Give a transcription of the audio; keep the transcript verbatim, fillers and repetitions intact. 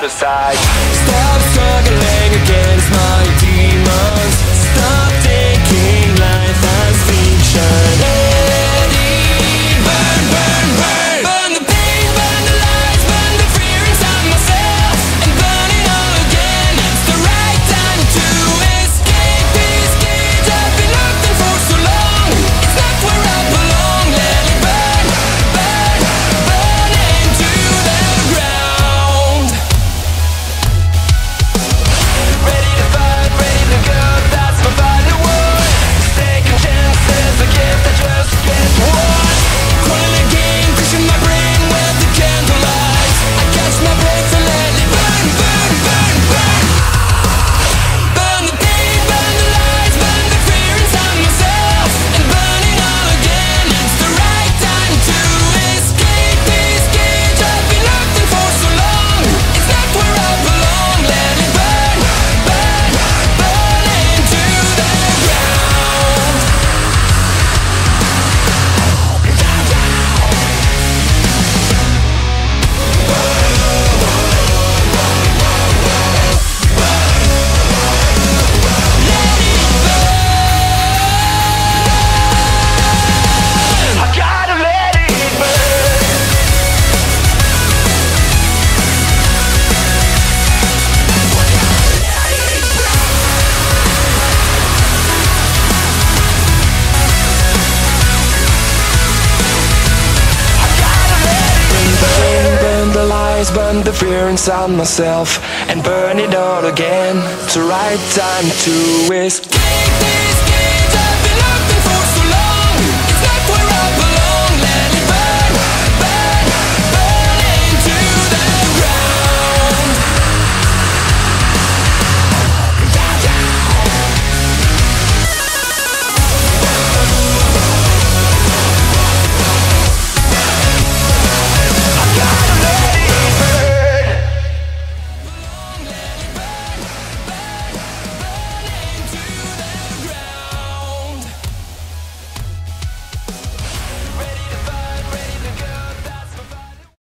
out of sight. Stop struggling against my demons. Stop taking life as fiction. Eddie, burn, burn, burn. Burn the pain, burn the lies, burn the fear inside myself, and burn it all again. It's the right time to escape these cage. I've been locked in for so long. It's not where I belong. Let it burn, burn, burn into the ground. Ready to fight, ready to go. That's my body word. Taking chances, I guess I just get one. Calling a game, pushing my brain with the candlelight. I catch my breath and let it burn, burn, burn, burn. Burn the pain, burn the lies, burn the fear inside myself, and burn it all again. It's the right time to escape this cage. I've been locked in for so long. It's not where I belong. Let it burn, burn, burn into the ground. I gotta let it burn. I gotta let it burn. Burn the lies, burn the fear inside myself, and burn it all again. It's the right time to escape.